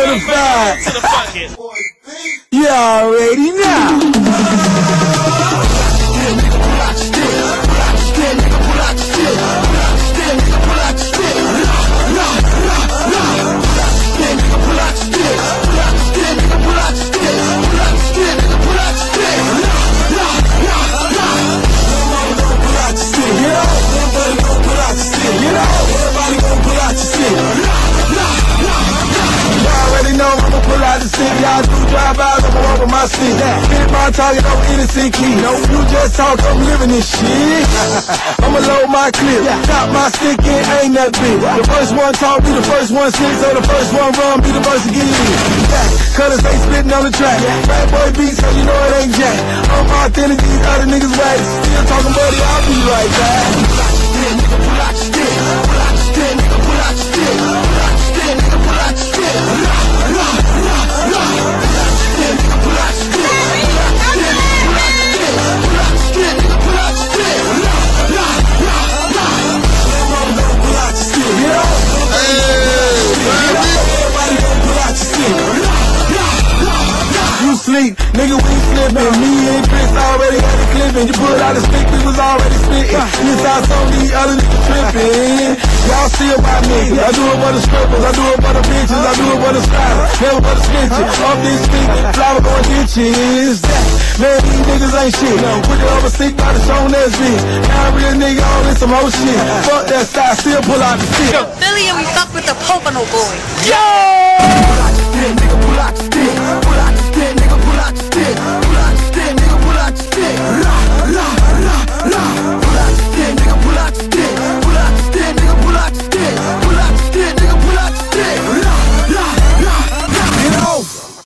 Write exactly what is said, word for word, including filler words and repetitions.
certified. You already know. Y'all do drive out and walk with my stick. Hit my target over innocent key. No, you just talk, I'm living this shit. I'ma load my clip, top my stick, it ain't that big. The first one talk, be the first one slick. So the first one run, be the first to get in. Cutters ain't spitting on the track. Bad boy beats, so you know it ain't jack. I'm authentic, these other niggas whack. Still talking, buddy, I'll be right back. Pull out your stick, nigga, pull out your stick. Pull out your stick, nigga, pull out your stick. Pull out your stick, nigga, pull out your stick. Rock, rock. Sleep. Nigga, we slippin', me and Chris already had a clippin'. You pulled out a stick, we was already spittin'. This how some of these other niggas trippin'. Y'all see about me, I do it for the strippers, I do it for the bitches, I do it for the stars, never for the snitches. Off this stick, flower going ditches. Man, these niggas ain't shit. Put it over stick by the shown ass bitch. Now a real nigga all in some whole shit. Fuck that style, still pull out the stick. Philly, and we fuck with the Pompano Boyz. Yo!